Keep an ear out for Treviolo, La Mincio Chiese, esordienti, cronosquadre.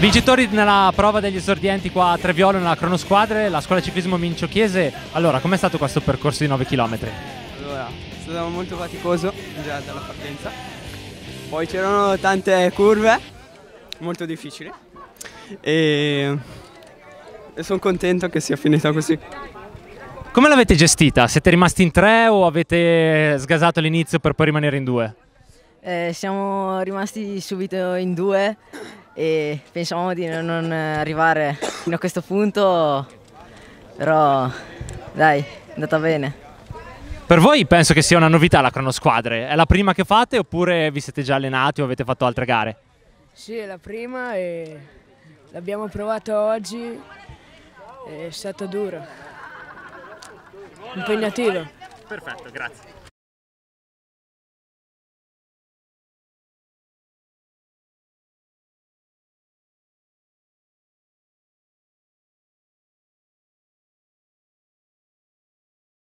Vincitori nella prova degli esordienti qua a Treviolo, nella cronosquadre, la scuola ciclismo Mincio Chiese. Allora, com'è stato questo percorso di 9 km? Allora, è stato molto faticoso già dalla partenza, poi c'erano tante curve, molto difficili, e sono contento che sia finita così. Come l'avete gestita? Siete rimasti in tre o avete sgasato all'inizio per poi rimanere in due? Siamo rimasti subito in due e pensavamo di non arrivare fino a questo punto, però dai, è andata bene. Per voi penso che sia una novità la cronosquadre, è la prima che fate oppure vi siete già allenati o avete fatto altre gare? Sì, è la prima e l'abbiamo provata oggi, è stata dura, impegnativa. Perfetto, grazie.